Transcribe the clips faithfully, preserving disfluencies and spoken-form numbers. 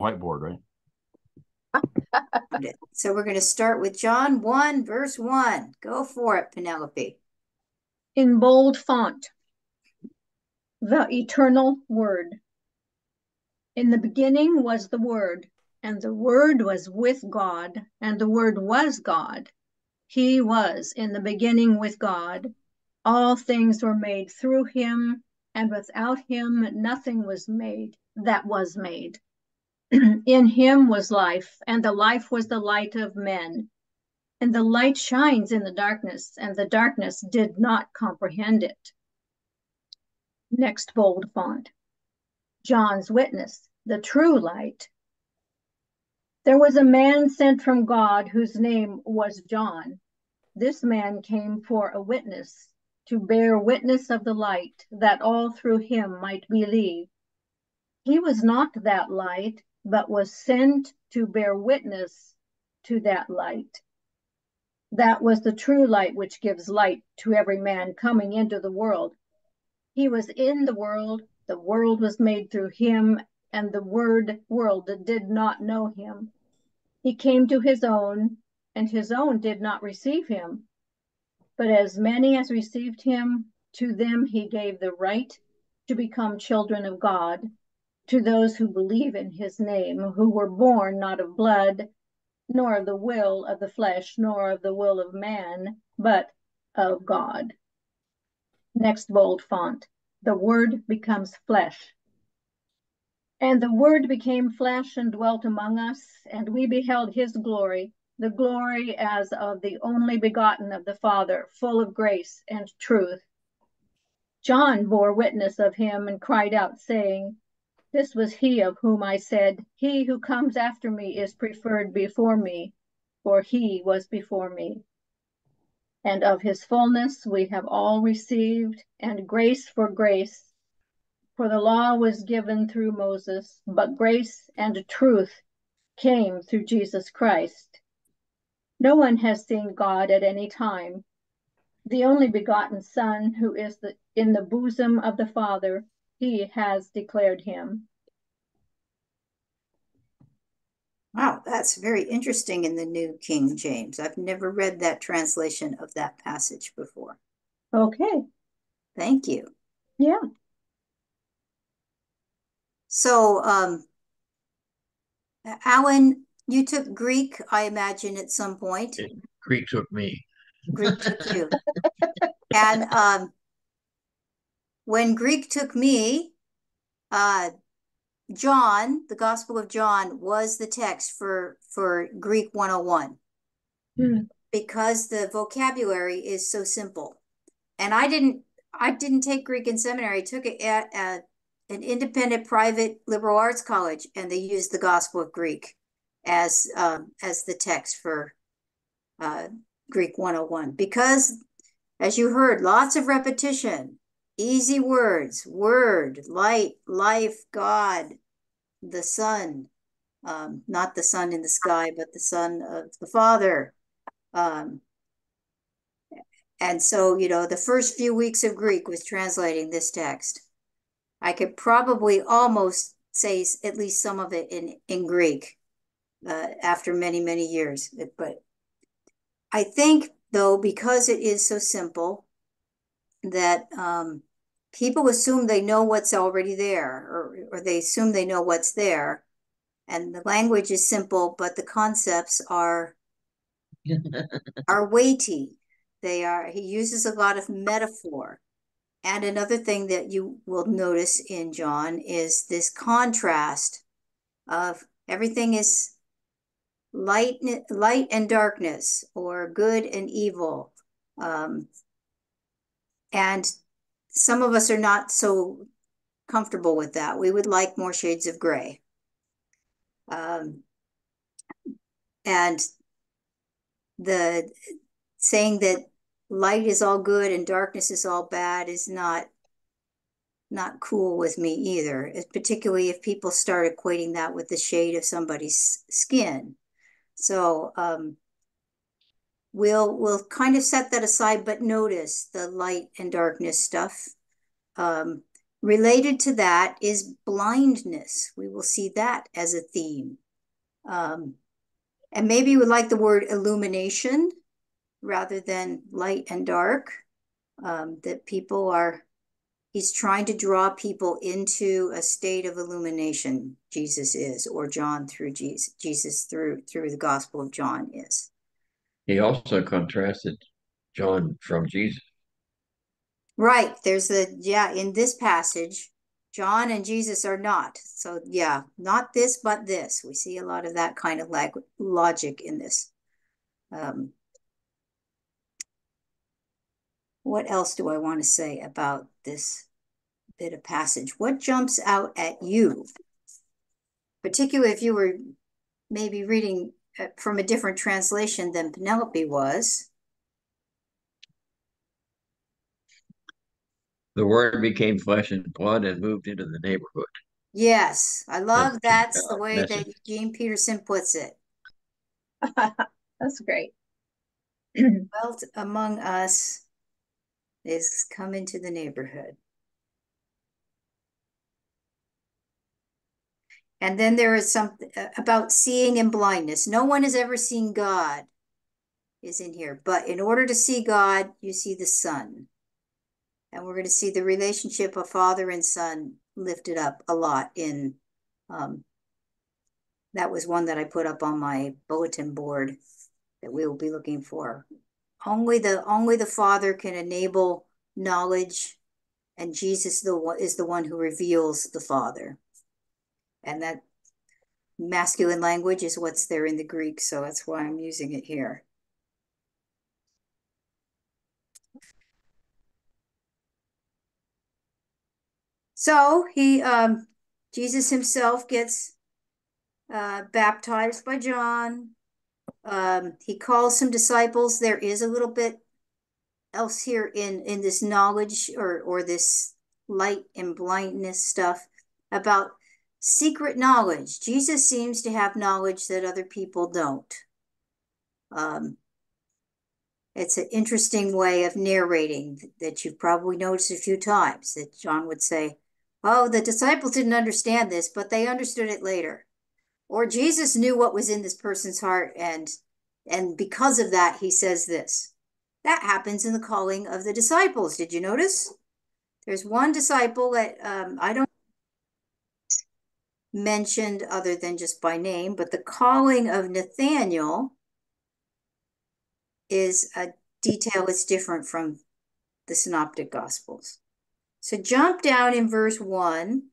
whiteboard, right? So we're going to start with John one, verse one. Go for it, Penelope. In bold font, the eternal Word. In the beginning was the Word, and the Word was with God, and the Word was God. He was in the beginning with God. All things were made through him, and without him nothing was made that was made. In him was life, and the life was the light of men. And the light shines in the darkness, and the darkness did not comprehend it. Next bold font. John's witness, the true light. There was a man sent from God whose name was John. This man came for a witness, to bear witness of the light, that all through him might believe. He was not that light, but was sent to bear witness to that light. That was the true light, which gives light to every man coming into the world. He was in the world, the world was made through him, and the word world did not know him. He came to his own, and his own did not receive him. But as many as received him, to them he gave the right to become children of God, to those who believe in his name, who were born not of blood, nor of the will of the flesh, nor of the will of man, but of God. Next bold font. The Word becomes flesh. And the Word became flesh and dwelt among us, and we beheld his glory, the glory as of the only begotten of the Father, full of grace and truth. John bore witness of him and cried out, saying, "This was he of whom I said, he who comes after me is preferred before me, for he was before me. And of his fullness we have all received, and grace for grace. For the law was given through Moses, but grace and truth came through Jesus Christ. No one has seen God at any time. The only begotten Son, who is the, in the bosom of the Father, he has declared him." Wow, that's very interesting in the New King James. I've never read that translation of that passage before. Okay. Thank you. Yeah. So, um, Alan, you took Greek, I imagine, at some point. It, Greek took me. Greek took you. And um, when Greek took me, uh, John, the Gospel of John, was the text for, for Greek one oh one, hmm. because the vocabulary is so simple. And I didn't, I didn't take Greek in seminary. I took it at, at an independent private liberal arts college, and they used the Gospel of Greek as, um, as the text for uh, Greek one oh one. Because, as you heard, lots of repetition. Easy words, word, light, life, God, the Son, um, not the sun in the sky, but the Son of the Father. Um, and so, you know, the first few weeks of Greek was translating this text. I could probably almost say at least some of it in, in Greek uh, after many, many years. But I think, though, because it is so simple, that um, people assume they know what's already there, or, or they assume they know what's there. And the language is simple, but the concepts are, are weighty. They are, he uses a lot of metaphor. And another thing that you will notice in John is this contrast of everything is light, light and darkness, or good and evil. Um, And some of us are not so comfortable with that. We would like more shades of gray. Um, and the saying that light is all good and darkness is all bad is not, not cool with me either, it's particularly if people start equating that with the shade of somebody's skin. So, um, We'll, we'll kind of set that aside, but notice the light and darkness stuff. Um, Related to that is blindness. We will see that as a theme. Um, and maybe you would like the word illumination rather than light and dark, um, that people are, he's trying to draw people into a state of illumination, Jesus is, or John through Jesus, Jesus through, through the Gospel of John is. He also contrasted John from Jesus. Right. There's a, yeah, in this passage, John and Jesus are not. So, yeah, not this, but this. We see a lot of that kind of lag logic in this. Um, what else do I want to say about this bit of passage? What jumps out at you? Particularly if you were maybe reading from a different translation than Penelope was. The word became flesh and blood and moved into the neighborhood. Yes, I love that's, that's the way message. that Gene Peterson puts it. That's great. Dwelt among us is come into the neighborhood. And then there is something about seeing in blindness. No one has ever seen God is in here. But in order to see God, you see the Son. And we're going to see the relationship of father and son lifted up a lot in, um, that was one that I put up on my bulletin board that we will be looking for. Only the, only the Father can enable knowledge, and Jesus the one, is the one who reveals the Father. And that masculine language is what's there in the Greek, so that's why I'm using it here. So he, um, Jesus himself gets uh, baptized by John. Um, he calls some disciples. There is a little bit else here in, in this knowledge or, or this light and blindness stuff about secret knowledge. Jesus seems to have knowledge that other people don't. Um, It's an interesting way of narrating that you've probably noticed a few times that John would say, oh, the disciples didn't understand this, but they understood it later. Or Jesus knew what was in this person's heart, and, and because of that, he says this. That happens in the calling of the disciples. Did you notice? There's one disciple that um, I don't mentioned other than just by name, but the calling of Nathanael is a detail that's different from the Synoptic Gospels. So jump down in verse one,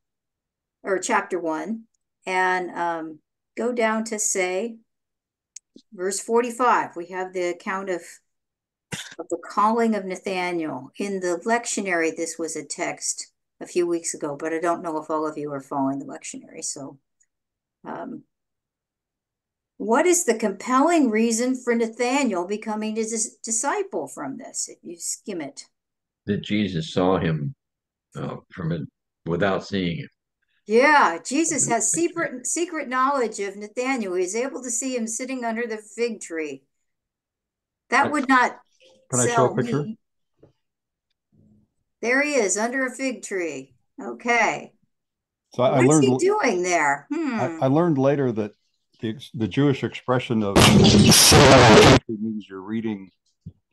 or chapter one, and um, go down to, say, verse forty-five. We have the account of, of the calling of Nathanael. In the lectionary, this was a text a few weeks ago, but I don't know if all of you are following the lectionary, so... Um, what is the compelling reason for Nathanael becoming his disciple from this? If you skim it. That Jesus saw him uh, from it without seeing him. Yeah, Jesus has secret secret knowledge of Nathanael. He's able to see him sitting under the fig tree. That would not Can I show a picture? Me. There he is under a fig tree. Okay. So I, I learned, what's he doing there? Hmm. I, I learned later that The, the Jewish expression of means you're reading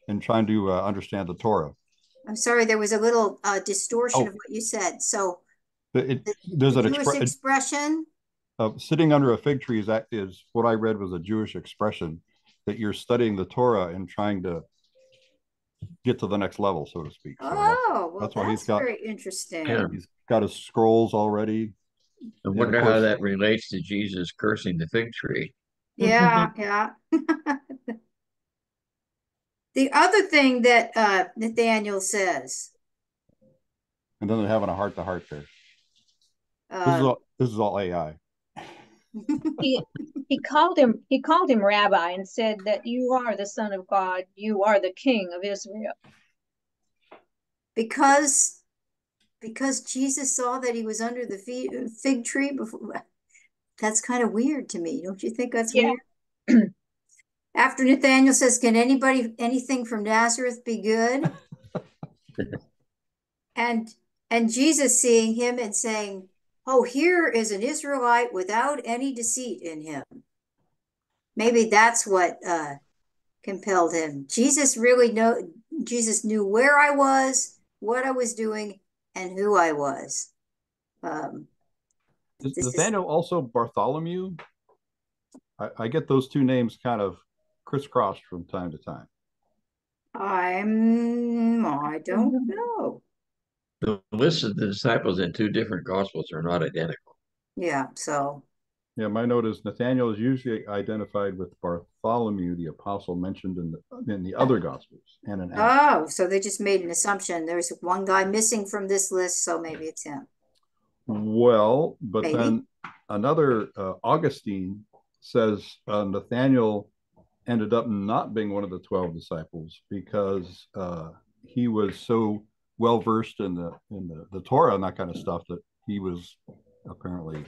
and trying to uh, understand the Torah. I'm sorry, there was a little uh, distortion oh. of what you said. So it, the, there's the an Jewish expre expression. Uh, sitting under a fig tree is, is what I read was a Jewish expression that you're studying the Torah and trying to get to the next level, so to speak. So oh, that's, well, that's, why that's he's got, very interesting. Yeah. He's got his scrolls already. I wonder yeah, how that relates to Jesus cursing the fig tree. Yeah, yeah. The other thing that uh, Nathanael says. And then they're having a heart-to-heart there. Uh, this, is all, this is all A I. he, he, called him, he called him rabbi and said that you are the Son of God. You are the King of Israel. Because... Because Jesus saw that he was under the fig tree before. That's kind of weird to me. Don't you think that's yeah. weird? After Nathanael says, can anybody, anything from Nazareth be good? and And Jesus, seeing him and saying, "Oh, here is an Israelite without any deceit in him." Maybe that's what uh, compelled him. Jesus really know. Jesus knew where I was, what I was doing, and who I was. Um, is Nathanael also Bartholomew? I, I get those two names kind of crisscrossed from time to time. I'm. I don't know. The list of the disciples in two different Gospels are not identical. Yeah, so. Yeah, my note is Nathanael is usually identified with Bartholomew, the apostle mentioned in the, in the other Gospels. And an oh, so they just made an assumption. There's one guy missing from this list, so maybe it's him. Well, but maybe. Then another, uh, Augustine says uh, Nathanael ended up not being one of the twelve disciples because uh, he was so well-versed in the in the, the Torah and that kind of stuff that he was apparently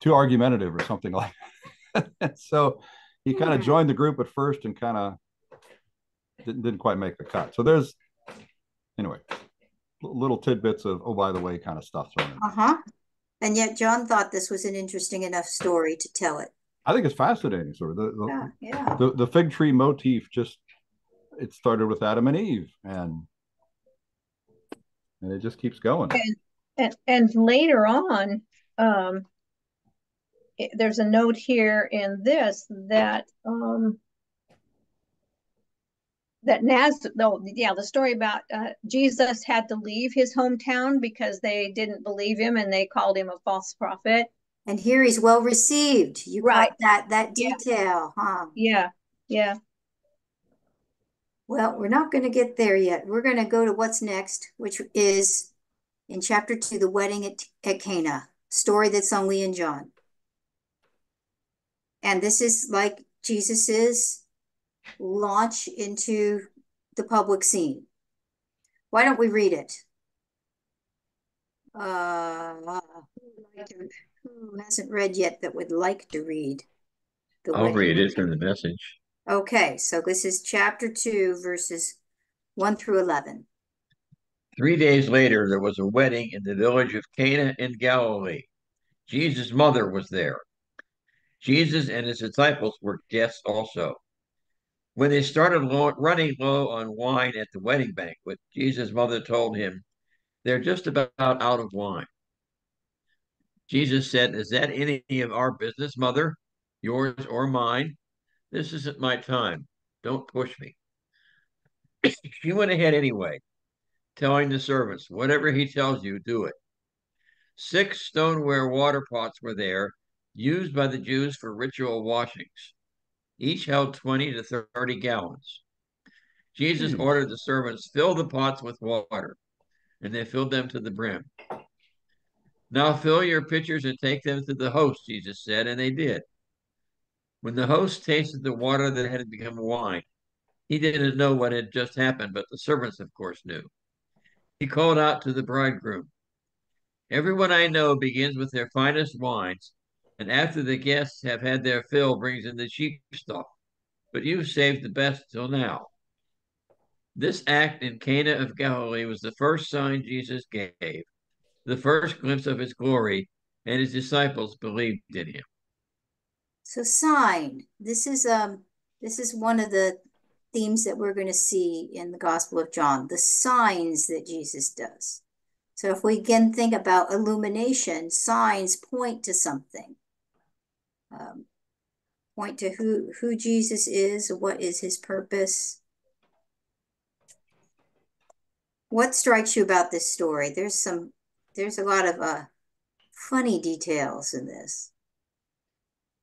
too argumentative or something like that. So he kind of joined the group at first and kind of didn't, didn't quite make the cut. So there's, anyway, little tidbits of, oh, by the way, kind of stuff thrown in. Uh-huh. And yet John thought this was an interesting enough story to tell it. I think it's fascinating. So the, the, yeah, yeah. the, the fig tree motif just, it started with Adam and Eve and and it just keeps going. And, and, and later on, um, it, there's a note here in this that um, that Naz, no, yeah, the story about uh, Jesus had to leave his hometown because they didn't believe him and they called him a false prophet. And here he's well received. You right. got that that detail, yeah. huh? Yeah, yeah. Well, we're not going to get there yet. We're going to go to what's next, which is in chapter two, the wedding at, at Cana, story that's only in John. And this is like Jesus's launch into the public scene. Why don't we read it? Uh, who hasn't read yet that would like to read? The I'll read it from the message. Okay, so this is chapter two, verses one through eleven. Three days later, there was a wedding in the village of Cana in Galilee. Jesus' mother was there. Jesus and his disciples were guests also. When they started lo- running low on wine at the wedding banquet, Jesus' mother told him, "They're just about out of wine." Jesus said, "Is that any of our business, mother, yours or mine? This isn't my time. Don't push me." She went ahead anyway, telling the servants, "Whatever he tells you, do it." Six stoneware water pots were there, used by the Jews for ritual washings. Each held twenty to thirty gallons. Jesus ordered the servants, "Fill the pots with water," and they filled them to the brim. "Now fill your pitchers and take them to the host," Jesus said, and they did. When the host tasted the water that had become wine, he didn't know what had just happened, but the servants, of course, knew. He called out to the bridegroom, "Everyone I know begins with their finest wines, and after the guests have had their fill, brings in the cheap stuff. But you've saved the best till now." This act in Cana of Galilee was the first sign Jesus gave, the first glimpse of his glory, and his disciples believed in him. So sign, this is um this is one of the themes that we're going to see in the Gospel of John, the signs that Jesus does. So if we again think about illumination, signs point to something, um, point to who, who Jesus is, what is his purpose. What strikes you about this story? There's some, there's a lot of uh, funny details in this.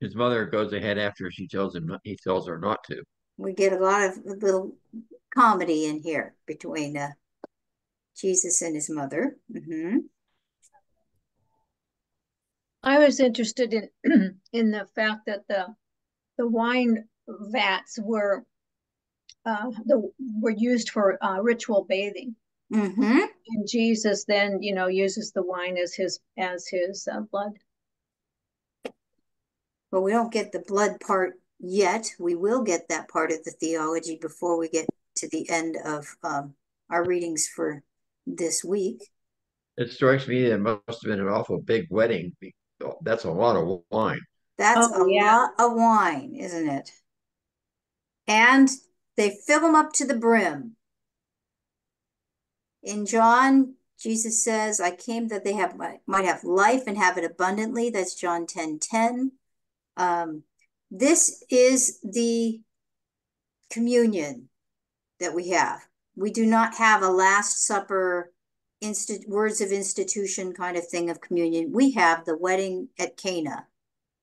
His mother goes ahead after she tells him not, he tells her not to. We get a lot of little comedy in here between uh, Jesus and his mother. Mm-hmm. I was interested in in the fact that the the wine vats were uh, the were used for uh, ritual bathing, mm-hmm. and Jesus then you know uses the wine as his as his uh, blood. But we don't get the blood part yet. We will get that part of the theology before we get to the end of um, our readings for this week. It strikes me that it must have been an awful big wedding. That's a lot of wine. That's oh, a yeah. lot of wine, isn't it? And they fill them up to the brim. In John, Jesus says, I came that they have might have life and have it abundantly. That's John ten ten. Um, this is the communion that we have. We do not have a Last Supper, insti- words of institution kind of thing of communion. We have the wedding at Cana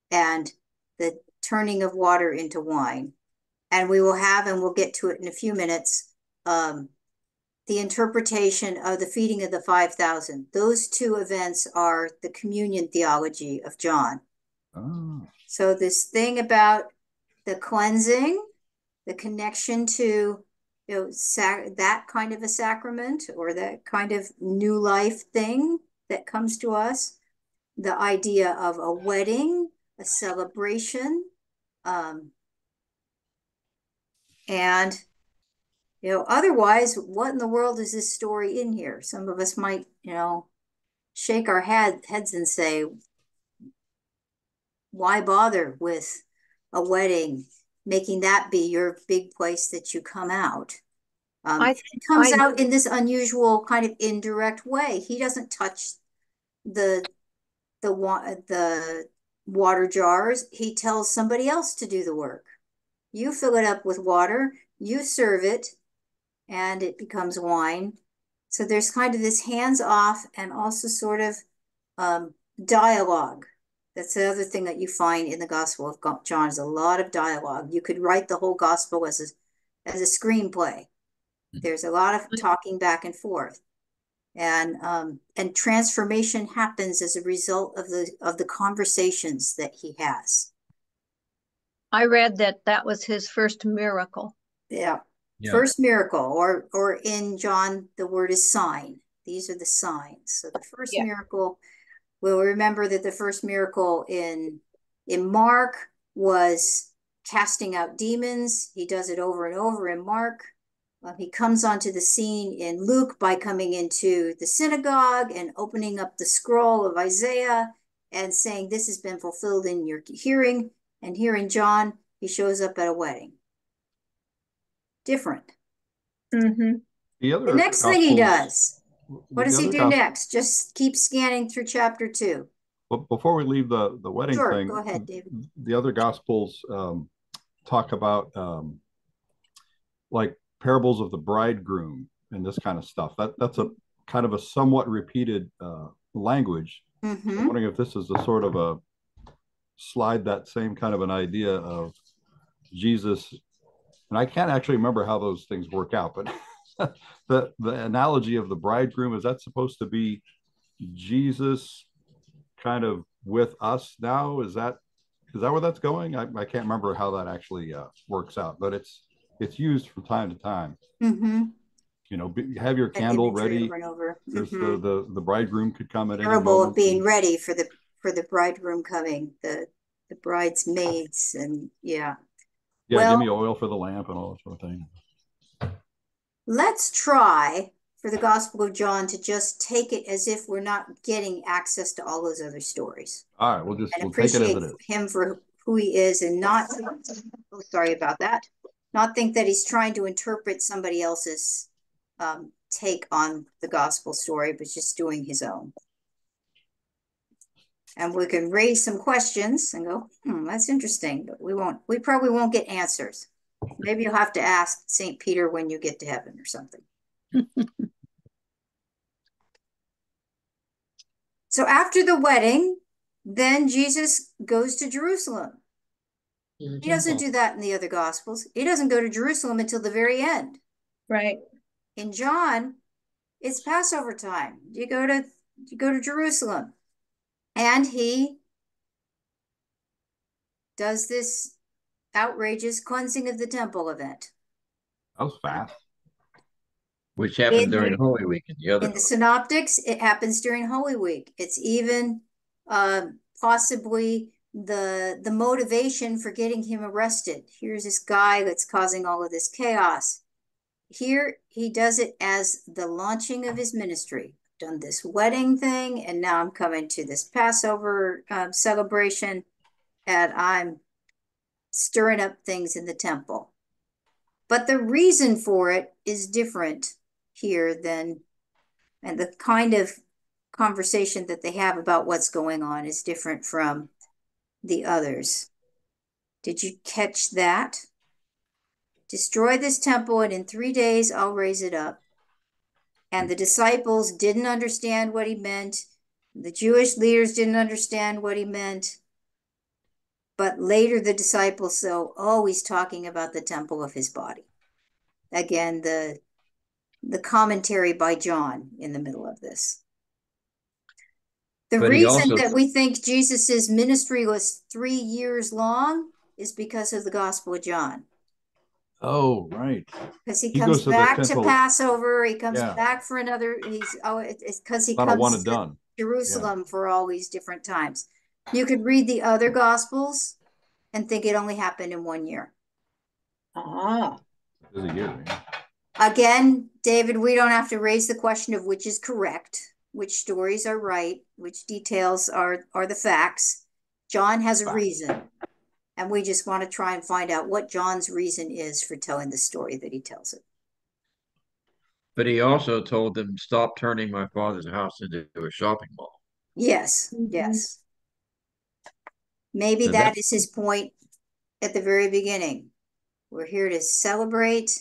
and the turning of water into wine. And we will have, and we'll get to it in a few minutes, um, the interpretation of the feeding of the five thousand. Those two events are the communion theology of John. Oh. So this thing about the cleansing, the connection to, you know, sac that kind of a sacrament or that kind of new life thing that comes to us, the idea of a wedding, a celebration, um, and you know, otherwise, what in the world is this story in here? Some of us might, you know, shake our head, heads and say, why bother with a wedding, making that be your big place that you come out? Um, I, it comes I, out in this unusual kind of indirect way. He doesn't touch the, the, the water jars. He tells somebody else to do the work. You fill it up with water, you serve it, and it becomes wine. So there's kind of this hands-off and also sort of um, dialogue. That's the other thing that you find in the Gospel of John is a lot of dialogue. You could write the whole Gospel as a, as a screenplay. There's a lot of talking back and forth. And um, and transformation happens as a result of the, of the conversations that he has. I read that that was his first miracle. Yeah. yeah. First miracle, or or in John, the word is sign. These are the signs. So the first yeah. miracle, we'll remember that the first miracle in in Mark was casting out demons. He does it over and over in Mark. Uh, he comes onto the scene in Luke by coming into the synagogue and opening up the scroll of Isaiah and saying, this has been fulfilled in your hearing. And here in John, he shows up at a wedding. Different. Mm-hmm. The, other the next gospels, thing he does, what does he do gospel, next? Just keep scanning through chapter two. But before we leave the, the wedding sure, thing, go ahead, David. The other Gospels um, talk about um, like parables of the bridegroom and this kind of stuff. That That's a kind of a somewhat repeated uh, language. Mm-hmm. I'm wondering if this is a sort of a slide that same kind of an idea of Jesus. And I can't actually remember how those things work out, but the, the analogy of the bridegroom, is that supposed to be Jesus kind of with us now? Is that, is that where that's going? I, I can't remember how that actually uh, works out, but it's, it's used from time to time. Mm-hmm. You know, be, have your candle ready. Over and over. Mm-hmm. the, the, the bridegroom could come at Terrible any moment. Of being ready for the for the bridegroom coming, the, the bridesmaids, and yeah. Yeah, well, give me oil for the lamp and all that sort of thing. Let's try for the Gospel of John to just take it as if we're not getting access to all those other stories. All right, we'll just and we'll appreciate take it as it is. Him for who he is and not, oh, sorry about that, not think that he's trying to interpret somebody else's um, take on the Gospel story, but just doing his own. And we can raise some questions and go, hmm, that's interesting, but we won't, we probably won't get answers. Maybe you'll have to ask Saint Peter when you get to heaven or something. So after the wedding, then Jesus goes to Jerusalem. He doesn't do that in the other Gospels. He doesn't go to Jerusalem until the very end. Right. In John, it's Passover time. You go to, you go to Jerusalem. And he does this outrageous cleansing of the temple event. That was fast. Which happened in, during Holy Week. And the other in the synoptics, it happens during Holy Week. It's even uh, possibly the, the motivation for getting him arrested. Here's this guy that's causing all of this chaos. Here, he does it as the launching of his ministry, done this wedding thing, and now I'm coming to this Passover um, celebration, and I'm stirring up things in the temple. But the reason for it is different here than, and the kind of conversation that they have about what's going on is different from the others. Did you catch that? Destroy this temple, and in three days I'll raise it up. And the disciples didn't understand what he meant. The Jewish leaders didn't understand what he meant. But later the disciples so always talking about the temple of his body. Again, the, the commentary by John in the middle of this. The but reason also... that we think Jesus's ministry was three years long is because of the Gospel of John. Oh, right. Because he, he comes back to, to Passover. He comes yeah. back for another. He's oh, it's because he Not comes one to done. Jerusalem yeah. for all these different times. You could read the other Gospels and think it only happened in one year. Uh-huh. It was a year, yeah. Again, David, we don't have to raise the question of which is correct, which stories are right, which details are, are the facts. John has a reason. And we just want to try and find out what John's reason is for telling the story that he tells it. But he also told them, stop turning my father's house into a shopping mall. Yes, yes. Maybe so that is his point at the very beginning. We're here to celebrate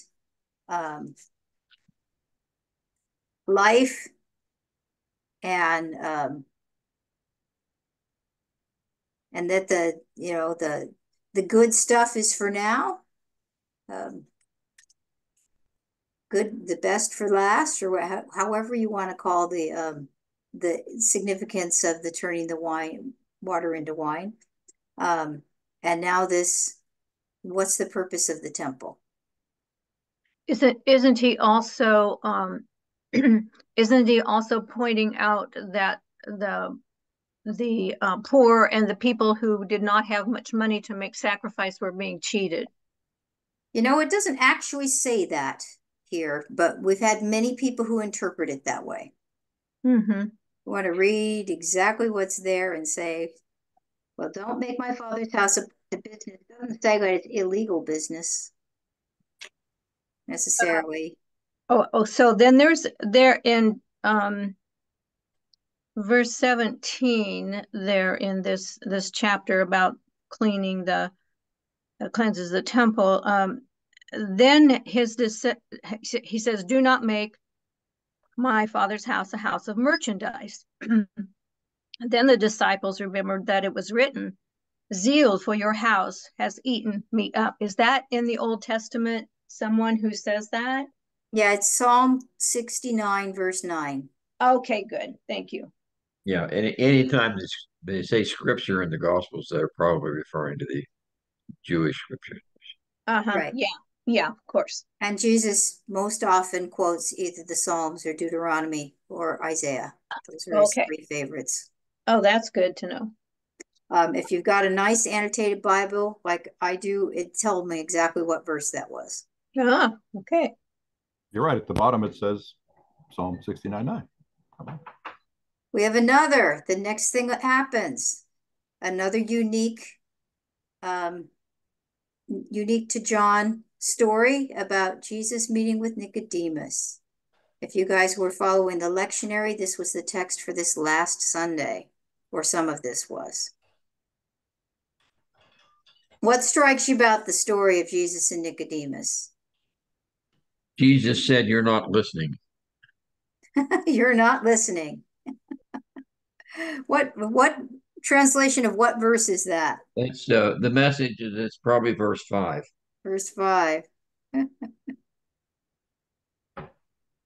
um, life and um, and that the you know the the good stuff is for now, um, good the best for last, or wh however you want to call the um, the significance of the turning the wine water into wine. Um, and now this, what's the purpose of the temple? Isn't isn't he also um, isn't he also pointing out that the the uh, poor and the people who did not have much money to make sacrifice were being cheated? You know, it doesn't actually say that here, but we've had many people who interpret it that way. Mm-hmm. You want to read exactly what's there and say, well, don't make my father's house a business. It doesn't say that it's illegal business necessarily. Uh, oh, oh, so then there's there in um, verse seventeen there in this this chapter about cleaning the uh, cleanses the temple. Um, then his he says, "Do not make my father's house a house of merchandise." And then the disciples remembered that it was written, "Zeal for your house has eaten me up." Is that in the Old Testament, someone who says that? Yeah, it's Psalm sixty-nine, verse nine. Okay, good. Thank you. Yeah, and anytime they say scripture in the Gospels, they're probably referring to the Jewish scriptures. Uh-huh, right. Yeah, yeah, of course. And Jesus most often quotes either the Psalms or Deuteronomy or Isaiah. Those are his okay. three favorites. Oh, that's good to know. Um, if you've got a nice annotated Bible like I do, it told me exactly what verse that was. Ah, okay. You're right. At the bottom it says Psalm sixty-nine nine. We have another. The next thing that happens, another unique, um, unique to John story about Jesus meeting with Nicodemus. If you guys were following the lectionary, this was the text for this last Sunday. Or some of this was. What strikes you about the story of Jesus and Nicodemus? Jesus said, "You're not listening." You're not listening. What what translation of what verse is that? It's uh, the message is it's probably verse five. Verse five.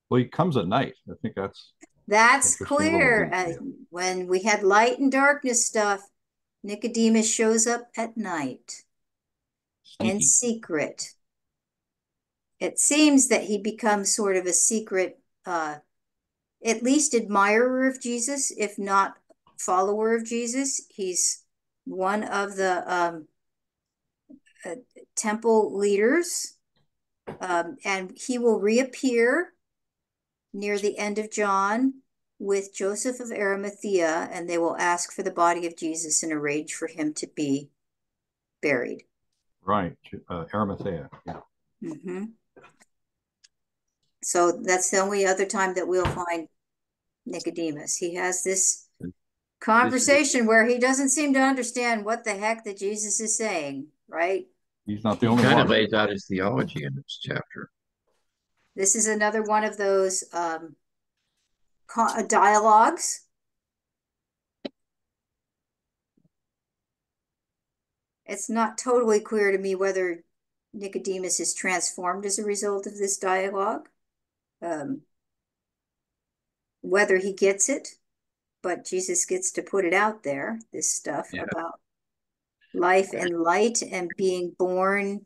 Well, he comes at night. I think that's. That's clear. Uh, when we had light and darkness stuff, Nicodemus shows up at night Sneaky. in secret. It seems that he becomes sort of a secret, uh, at least admirer of Jesus, if not follower of Jesus. He's one of the um, uh, temple leaders, um, and he will reappear near the end of John with Joseph of Arimathea, and they will ask for the body of Jesus and arrange for him to be buried. Right, uh, Arimathea, yeah. Mm-hmm. So that's the only other time that we'll find Nicodemus. He has this conversation this where he doesn't seem to understand what the heck that Jesus is saying, right? He's not the only one. He kind of lays out his theology in this chapter. This is another one of those um, dialogues. It's not totally clear to me whether Nicodemus is transformed as a result of this dialogue, um, whether he gets it, but Jesus gets to put it out there, this stuff yeah. about life and light and being born.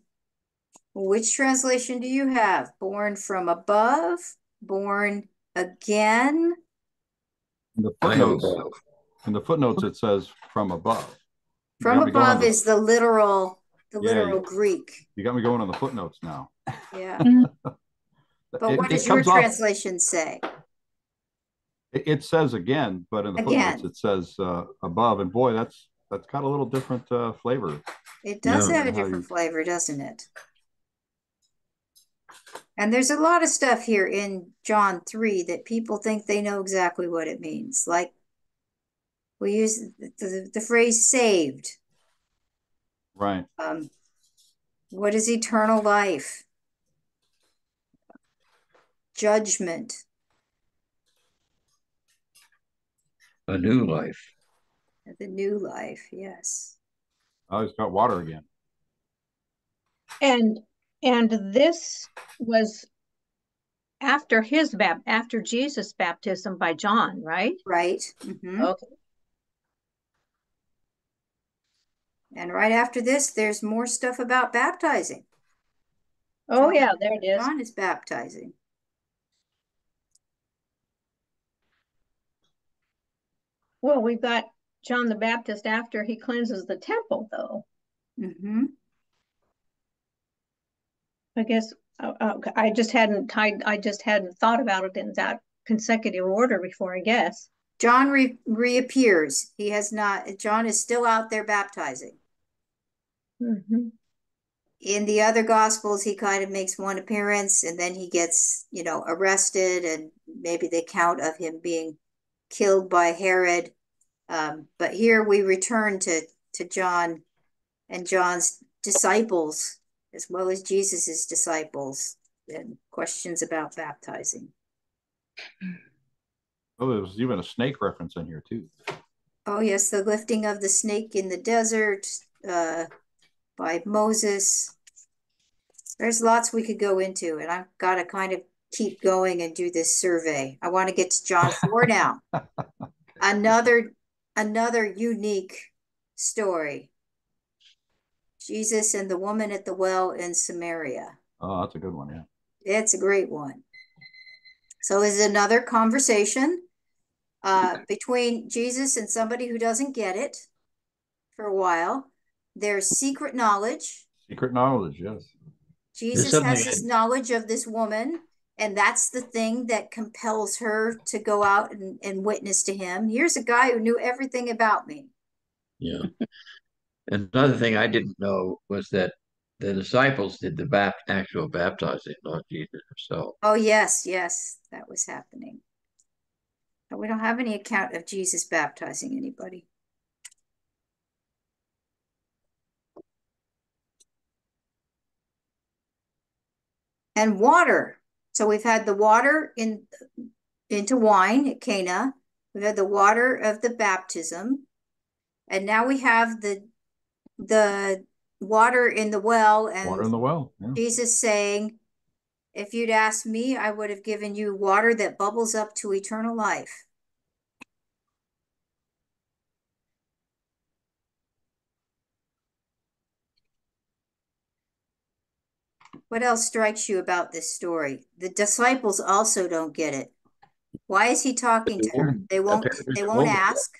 Which translation do you have? Born from above? Born again? In the footnotes, in the footnotes it says from above. From above is the literal, the yeah, literal you, Greek. You got me going on the footnotes now. Yeah. But it, what does your translation off, say? It, it says again, but in the again. footnotes it says uh, above. And boy, that's that's got a little different uh, flavor. It does yeah, have a different you, flavor, doesn't it? And there's a lot of stuff here in John three that people think they know exactly what it means. Like, we use the, the, the phrase saved. Right. Um, what is eternal life? Judgment. A new life. The new life, yes. Oh, he's got water again. And and this was after his bap after Jesus' baptism by John, right? Right. Mm-hmm. Okay. And right after this, there's more stuff about baptizing. Oh, John, yeah, there it is. John is baptizing. Well, we've got John the Baptist after he cleanses the temple, though. Mm-hmm. I guess uh, I just hadn't tied. I just hadn't thought about it in that consecutive order before, I guess. John re reappears. He has not. John is still out there baptizing. Mm-hmm. In the other Gospels, he kind of makes one appearance, and then he gets, you know, arrested, and maybe they count of him being killed by Herod. Um, but here we return to to John and John's disciples, as well as Jesus's disciples, and questions about baptizing. Oh, there was even a snake reference in here too. Oh yes, the lifting of the snake in the desert uh, by Moses. There's lots we could go into, and I've got to kind of keep going and do this survey. I want to get to John four now. Another, another unique story. Jesus and the woman at the well in Samaria. Oh, that's a good one, yeah. It's a great one. So is another conversation uh, between Jesus and somebody who doesn't get it for a while. There's secret knowledge. Secret knowledge, yes. Jesus has this knowledge of this woman, and that's the thing that compels her to go out and, and witness to him. Here's a guy who knew everything about me. Yeah. Another thing I didn't know was that the disciples did the bap actual baptizing, not Jesus himself. Oh, yes, yes, that was happening. But we don't have any account of Jesus baptizing anybody. And water. So we've had the water in into wine at Cana. We've had the water of the baptism. And now we have the the water in the well, and water in the well. Yeah. Jesus saying, if you'd asked me, I would have given you water that bubbles up to eternal life. What else strikes you about this story? The disciples also don't get it. Why is he talking to her? They won't they won't ask.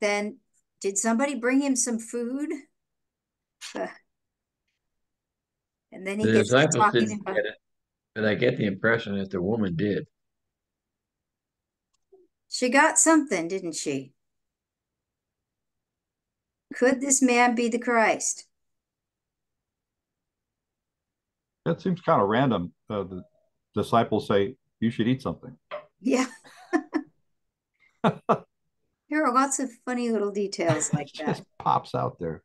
Then did somebody bring him some food? Uh, and then he the gets disciples to talking about it. But I get the impression that the woman did. She got something, didn't she? Could this man be the Christ? That seems kind of random. Uh, the disciples say, you should eat something. Yeah. There are lots of funny little details like that. It just pops out there.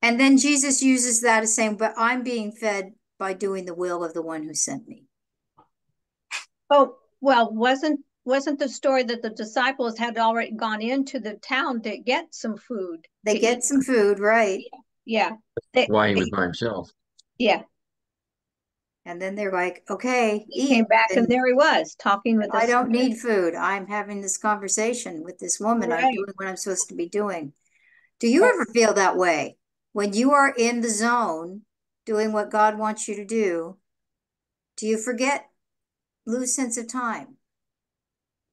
And then Jesus uses that as saying, but I'm being fed by doing the will of the one who sent me. Oh, well, wasn't wasn't the story that the disciples had already gone into the town to get some food? They get eat. some food, right? Yeah. They, Why he was by himself. Yeah. And then they're like, okay. He came back and, and there he was talking with us. I don't need food. I'm having this conversation with this woman. Right. I'm doing what I'm supposed to be doing. Do you yes. ever feel that way? When you are in the zone doing what God wants you to do, do you forget, lose sense of time?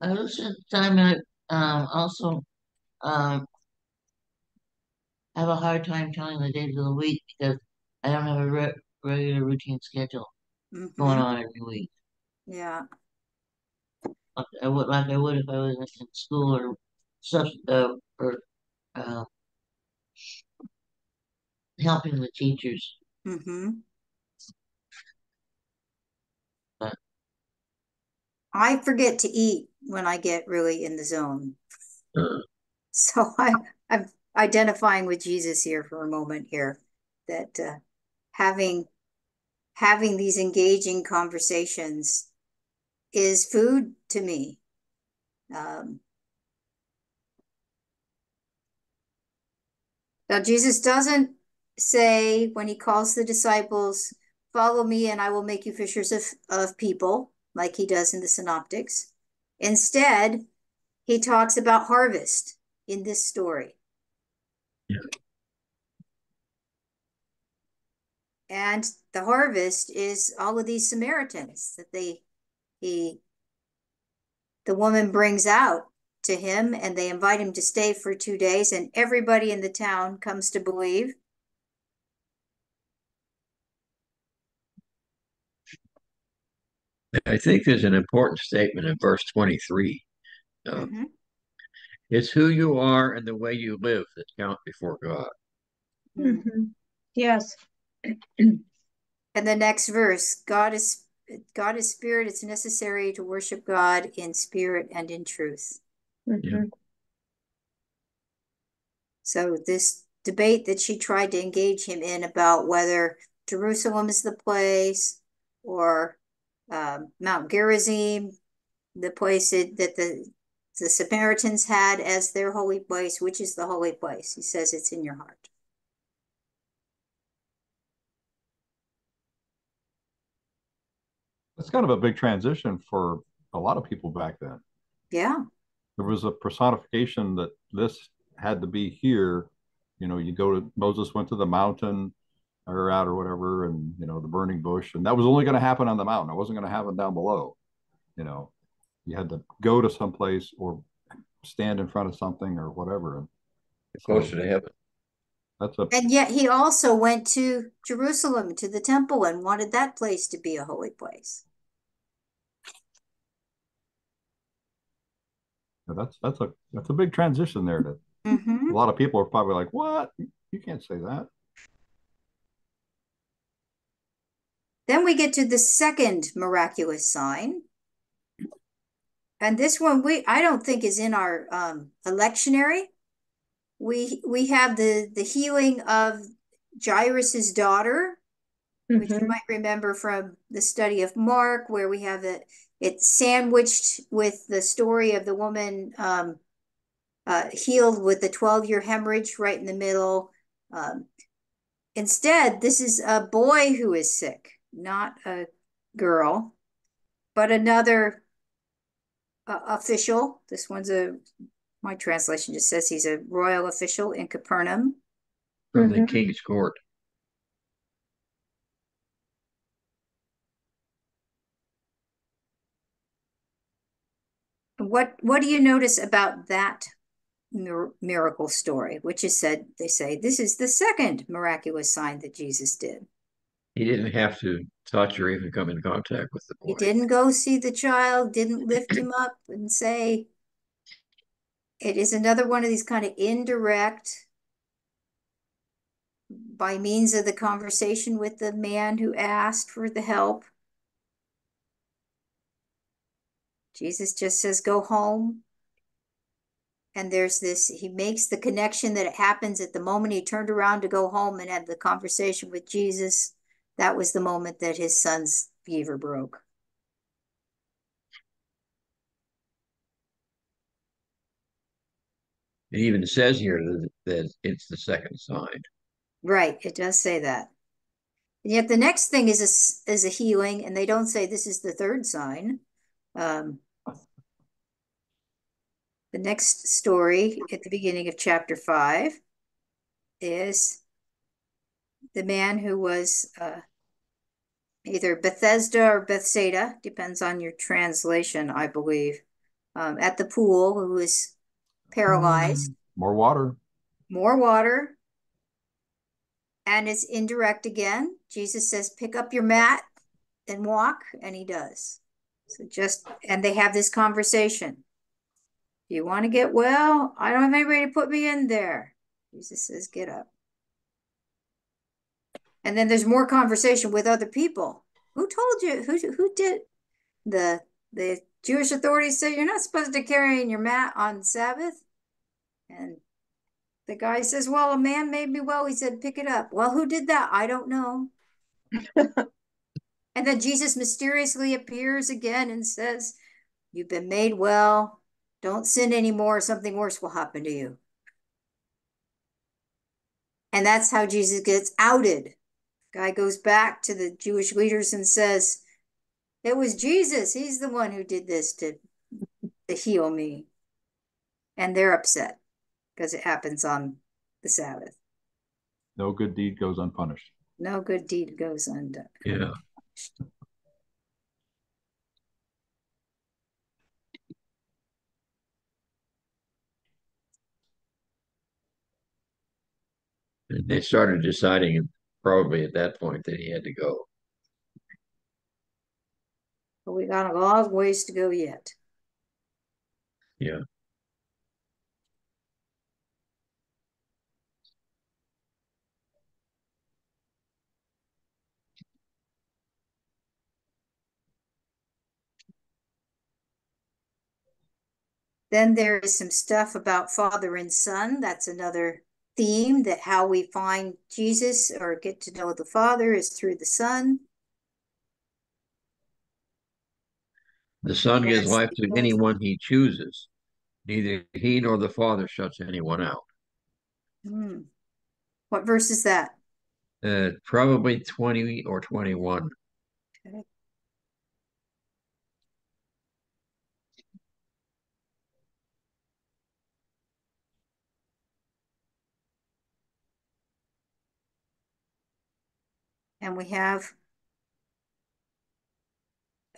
I lose sense of time, and I um, also um, have a hard time telling the days of the week because I don't have a re regular routine schedule. Mm-hmm. Going on every week. Yeah. Like I would, like I would if I was in school or stuff, uh, or uh, helping the teachers. Mm-hmm. But I forget to eat when I get really in the zone. Uh, so I, I'm identifying with Jesus here for a moment here, that uh, having having these engaging conversations is food to me. Um, now Jesus doesn't say when he calls the disciples, follow me and I will make you fishers of, of people, like he does in the synoptics. Instead, he talks about harvest in this story. Yeah. And the harvest is all of these Samaritans that they, he, the woman brings out to him, and they invite him to stay for two days, and everybody in the town comes to believe. I think there's an important statement in verse twenty-three. Um, mm-hmm. It's who you are and the way you live that count before God. Mm-hmm. Yes. And the next verse, God is God is spirit. It's necessary to worship God in spirit and in truth. Mm-hmm. Yeah. So this debate that she tried to engage him in about whether Jerusalem is the place or Um, Mount Gerizim, the place that the, the Samaritans had as their holy place, which is the holy place. He says it's in your heart. That's kind of a big transition for a lot of people back then. Yeah. There was a personification that this had to be here. You know, you go to, Moses went to the mountain, or out or whatever, and, you know, the burning bush. And that was only going to happen on the mountain. It wasn't going to happen down below. You know, you had to go to someplace or stand in front of something or whatever. And closer to heaven. That's a And yet he also went to Jerusalem, to the temple, and wanted that place to be a holy place. Yeah, that's that's a that's a big transition there. To, mm-hmm. A lot of people are probably like, what? You can't say that. Then we get to the second miraculous sign. And this one, we I don't think is in our um, lectionary. We we have the, the healing of Jairus' daughter, mm-hmm. which you might remember from the study of Mark, where we have it, it's sandwiched with the story of the woman um, uh, healed with a twelve-year hemorrhage right in the middle. Um, instead, this is a boy who is sick. Not a girl, but another uh, official. This one's a, my translation just says he's a royal official in Capernaum. From mm-hmm. the king's court. What, what do you notice about that mir- miracle story? Which is said, they say, this is the second miraculous sign that Jesus did. He didn't have to touch or even come in contact with the boy. He didn't go see the child, didn't lift him up and say, it is another one of these kind of indirect, by means of the conversation with the man who asked for the help. Jesus just says, go home. And there's this, he makes the connection that it happens at the moment he turned around to go home and had the conversation with Jesus. That was the moment that his son's fever broke. It even says here that it's the second sign. Right, it does say that. And yet the next thing is a, is a healing, and they don't say this is the third sign. Um, The next story at the beginning of chapter five is the man who was uh, either Bethesda or Bethsaida, depends on your translation, I believe, um, at the pool, who was paralyzed. More water. More water. And it's indirect again. Jesus says, pick up your mat and walk, and he does. So just, and they have this conversation. You want to get well? I don't have anybody to put me in there. Jesus says, get up. And then there's more conversation with other people. Who told you? Who, who did? The, the Jewish authorities said, you're not supposed to carry in your mat on Sabbath. And the guy says, well, a man made me well. He said, pick it up. Well, who did that? I don't know. And then Jesus mysteriously appears again and says, you've been made well. Don't sin anymore, or something worse will happen to you. And that's how Jesus gets outed. Guy goes back to the Jewish leaders and says, it was Jesus. He's the one who did this to, to heal me. And they're upset because it happens on the Sabbath. No good deed goes unpunished. No good deed goes undone. Yeah. They started deciding probably at that point that he had to go. But we got a lot of ways to go yet. Yeah. Then there is some stuff about father and son. That's another theme, that how we find Jesus or get to know the Father is through the Son. The Son gives life to anyone he chooses. Neither he nor the Father shuts anyone out. Hmm. What verse is that? Uh, probably twenty or twenty-one. Okay. And we have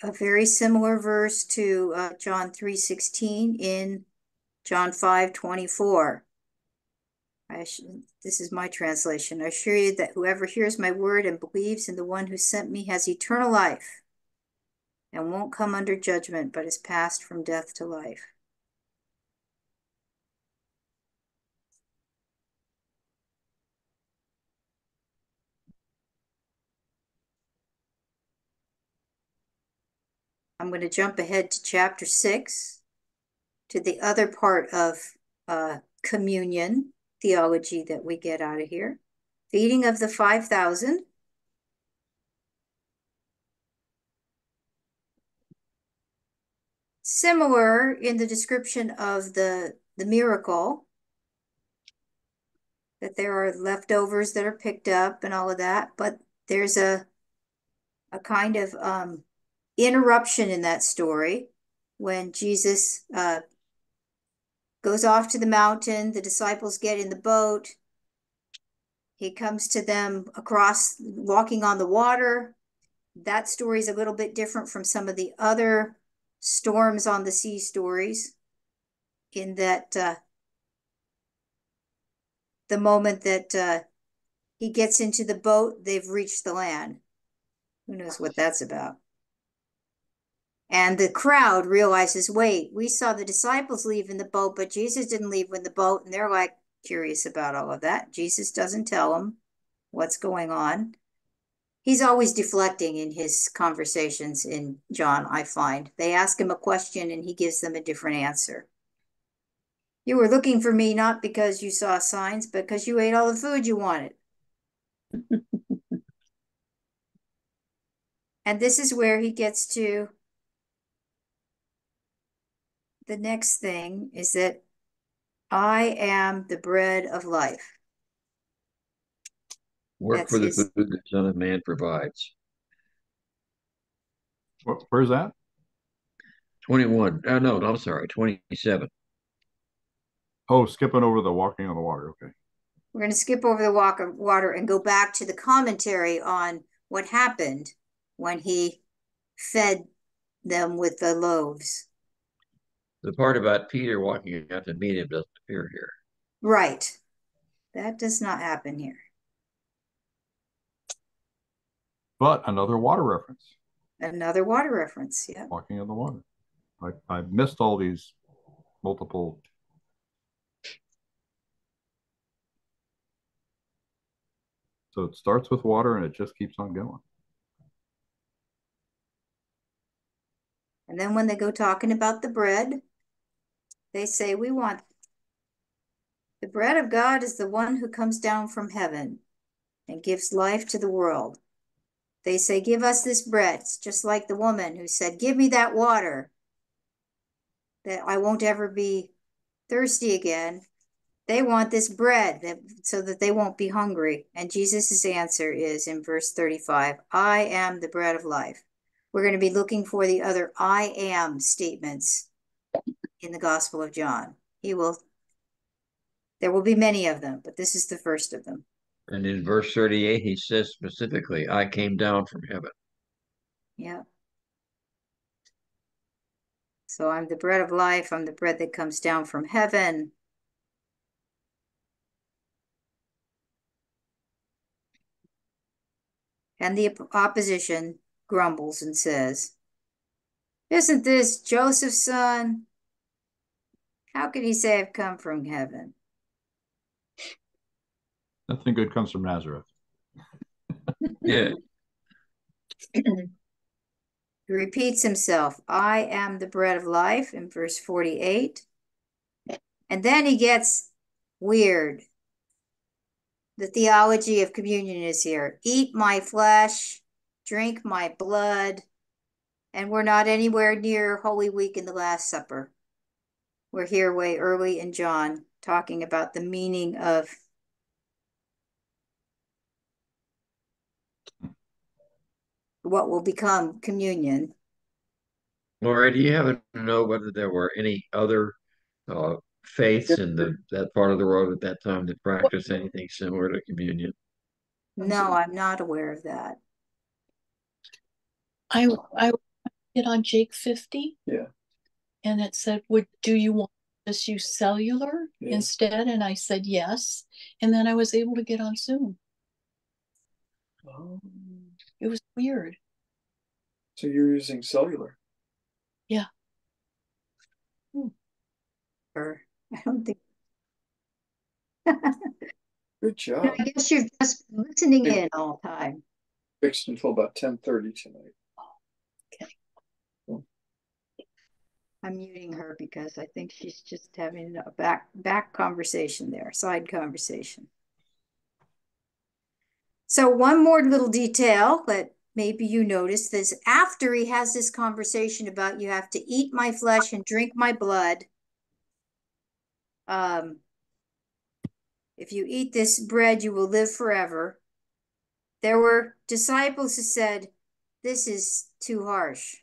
a very similar verse to uh, John three sixteen in John five twenty-four. I this is my translation. I assure you that whoever hears my word and believes in the one who sent me has eternal life and won't come under judgment, but is passed from death to life. I'm going to jump ahead to chapter six, to the other part of uh, communion theology that we get out of here. Feeding of the five thousand. Similar in the description of the, the miracle, that there are leftovers that are picked up and all of that, but there's a, a kind of... Um, interruption in that story when Jesus uh, goes off to the mountain, the disciples get in the boat, he comes to them across, walking on the water. That story is a little bit different from some of the other storms on the sea stories, in that uh, the moment that uh, he gets into the boat, they've reached the land. Who knows what that's about? And the crowd realizes, wait, we saw the disciples leave in the boat, but Jesus didn't leave in the boat. And they're like curious about all of that. Jesus doesn't tell them what's going on. He's always deflecting in his conversations in John, I find. They ask him a question and he gives them a different answer. You were looking for me not because you saw signs, but because you ate all the food you wanted. And this is where he gets to the next thing, is that I am the bread of life. Work That's for the his... food the Son of Man provides. Where's that? twenty-one. Oh, no, I'm sorry, twenty-seven. Oh, skipping over the walking on the water. Okay. We're going to skip over the walk of water and go back to the commentary on what happened when he fed them with the loaves. The part about Peter walking out to meet him doesn't appear here. Right. That does not happen here. But another water reference. Another water reference, yeah. Walking on the water. I, I missed all these multiple. So it starts with water and it just keeps on going. And then when they go talking about the bread, they say, we want the bread of God is the one who comes down from heaven and gives life to the world. They say, give us this bread. It's just like the woman who said, give me that water that I won't ever be thirsty again. They want this bread that, so that they won't be hungry. And Jesus' answer is in verse thirty-five, I am the bread of life. We're going to be looking for the other I am statements in the Gospel of John. He will, there will be many of them, but this is the first of them. And in verse thirty-eight, he says specifically, I came down from heaven. Yeah. So I'm the bread of life. I'm the bread that comes down from heaven. And the opposition grumbles and says, isn't this Joseph's son? How can he say I've come from heaven? Nothing good comes from Nazareth. Yeah. He repeats himself, I am the bread of life in verse forty-eight. And then he gets weird. The theology of communion is here. Eat my flesh, drink my blood. And we're not anywhere near Holy Week and the Last Supper. We're here way early in John talking about the meaning of what will become communion. Laura, do you happen to know whether there were any other uh, faiths in the that part of the world at that time that practiced anything similar to communion? No, I'm not aware of that. I I hit on Jake fifty. Yeah, and it said, "Would do you want us use cellular yeah. instead?" And I said yes, and then I was able to get on Zoom. Oh. It was weird. So you're using cellular? Yeah. Hmm. Or I don't think. Good job. I guess you've just been listening in all time. Fixed until about ten thirty tonight. Okay. Hmm. I'm muting her because I think she's just having a back back conversation there, side conversation. So one more little detail that maybe you noticed is after he has this conversation about you have to eat my flesh and drink my blood. Um, if you eat this bread, you will live forever. There were disciples who said, this is too harsh.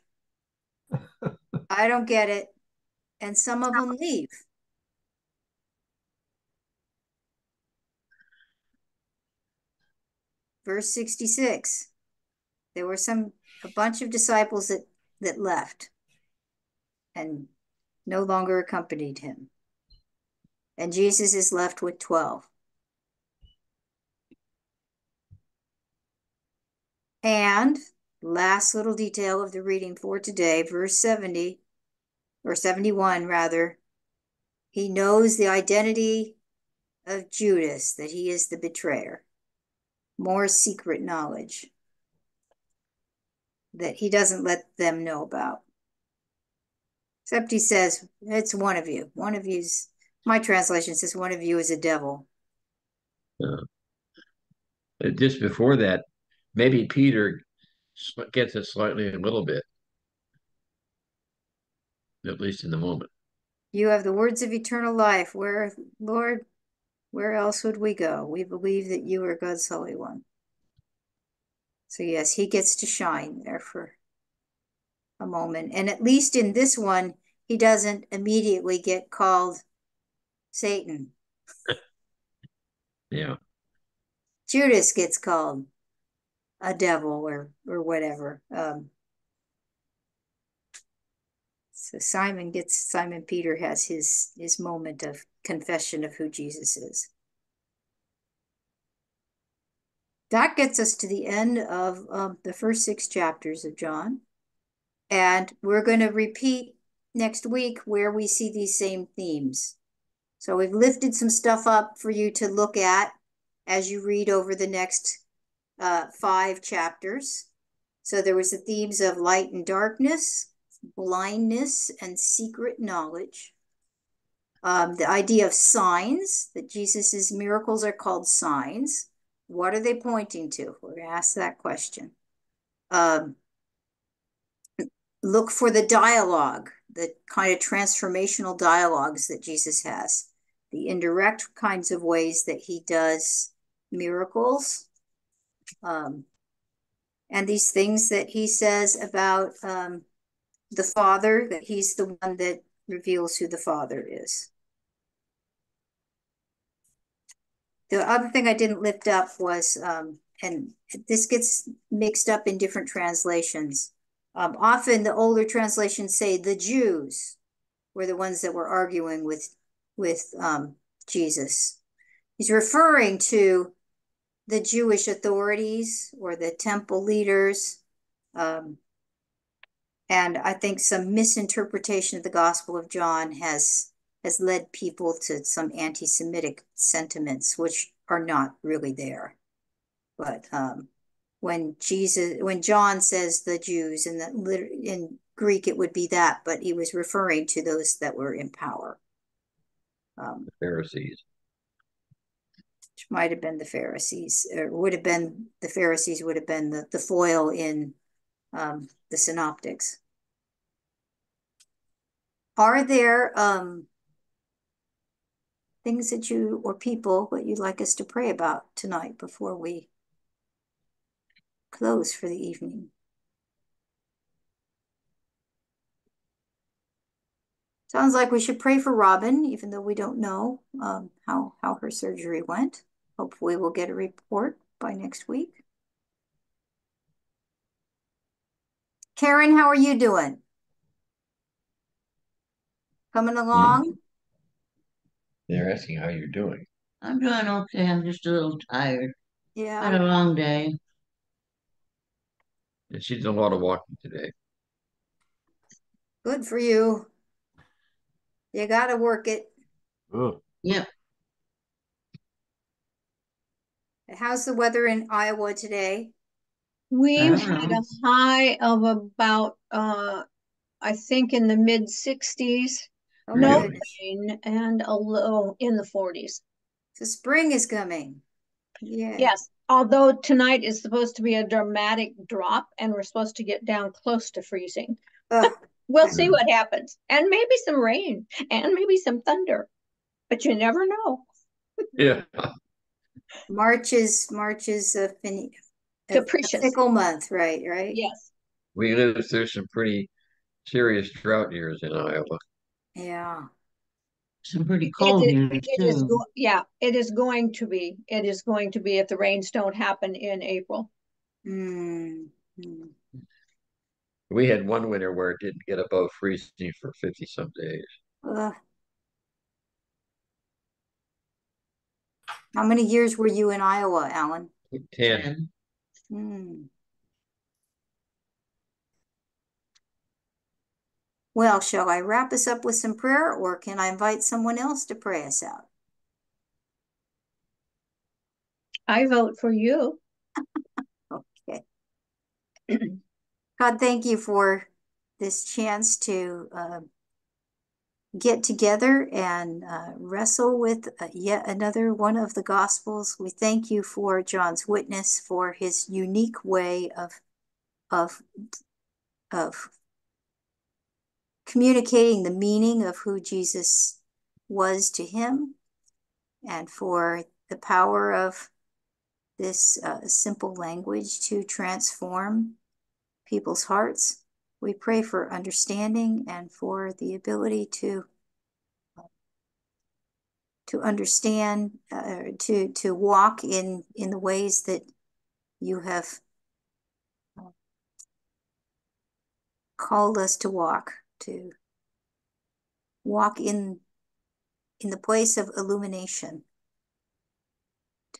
I don't get it. And some of them leave. Verse sixty-six, there were some, a bunch of disciples that, that left and no longer accompanied him. And Jesus is left with twelve. And Last little detail of the reading for today, verse seventy, or seventy-one rather. He knows the identity of Judas, that he is the betrayer. More secret knowledge that he doesn't let them know about. Except he says, it's one of you. One of you's, my translation says, one of you is a devil. Uh, just before that, maybe Peter gets it slightly a little bit, at least in the moment. You have the words of eternal life. Where, Lord, where else would we go? We believe that you are God's Holy One. So yes, he gets to shine there for a moment. And at least in this one, he doesn't immediately get called Satan. Yeah. Judas gets called a devil or, or whatever. Um, so Simon gets, Simon Peter has his, his moment of confession of who Jesus is. That gets us to the end of um, the first six chapters of John. And we're going to repeat next week where we see these same themes. So we've lifted some stuff up for you to look at as you read over the next uh, five chapters. So there was the themes of light and darkness, blindness, and secret knowledge. Um, the idea of signs, that Jesus's miracles are called signs. What are they pointing to? We're going to ask that question. Um, look for the dialogue, the kind of transformational dialogues that Jesus has, the indirect kinds of ways that he does miracles, um, and these things that he says about um, the Father, that he's the one that reveals who the Father is. The other thing I didn't lift up was, um, and this gets mixed up in different translations. Um, often the older translations say the Jews were the ones that were arguing with, with um, Jesus. He's referring to the Jewish authorities or the temple leaders. Um, and I think some misinterpretation of the Gospel of John has has led people to some anti-Semitic sentiments, which are not really there. But um, when Jesus, when John says the Jews, in the, in Greek it would be that, but he was referring to those that were in power. Um, the Pharisees. Which might have been the Pharisees, or would have been, the Pharisees would have been the, the foil in um, the Synoptics. Are there... Um, things that you, or people, what you'd like us to pray about tonight before we close for the evening? Sounds like we should pray for Robin, even though we don't know um, how, how her surgery went. Hopefully we'll get a report by next week. Karen, how are you doing? Coming along? Mm-hmm. They're asking how you're doing. I'm doing okay. I'm just a little tired. Yeah. Had a long day. And she did a lot of walking today. Good for you. You got to work it. Oh. Yep. How's the weather in Iowa today? We've had a high of about, uh, I think, in the mid sixties. Okay. No rain and a low in the forties. So spring is coming. Yeah. Yes. Although tonight is supposed to be a dramatic drop and we're supposed to get down close to freezing. Oh. We'll see what happens. And maybe some rain and maybe some thunder. But you never know. Yeah. March is March is a, fin a capricious fickle month, right? Right. Yes. We lived through some pretty serious drought years in Iowa. Yeah. Some pretty cold. It is, it is go, yeah, it is going to be. It is going to be if the rains don't happen in April. Mm-hmm. We had one winter where it didn't get above freezing for fifty some days. Ugh. How many years were you in Iowa, Alan? Ten. Mm. Well, shall I wrap us up with some prayer, or can I invite someone else to pray us out? I vote for you. Okay. God, thank you for this chance to uh, get together and uh, wrestle with uh, yet another one of the Gospels. We thank you for John's witness, for his unique way of of of communicating the meaning of who Jesus was to him, and for the power of this uh, simple language to transform people's hearts. We pray for understanding and for the ability to to understand, uh, to to walk in in the ways that you have called us to walk, to walk in in the place of illumination,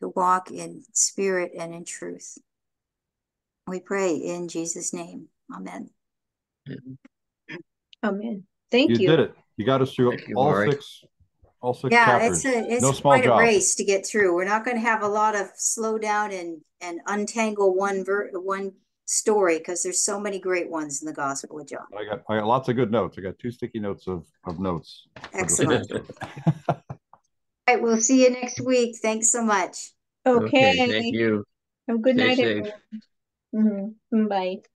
to walk in spirit and in truth. We pray in Jesus' name. Amen. Amen. Thank you. You did it. You got us through all Lord. six. All six. Yeah, chapters. it's a it's no small quite job. a race to get through. We're not going to have a lot of slow down and and untangle one ver one story, because there's so many great ones in the Gospel of John. I got I got lots of good notes. I got two sticky notes of of notes. Excellent. All right, we'll see you next week. Thanks so much. Okay. okay thank you. Have a good Stay night, safe. everyone. Mm-hmm. Bye.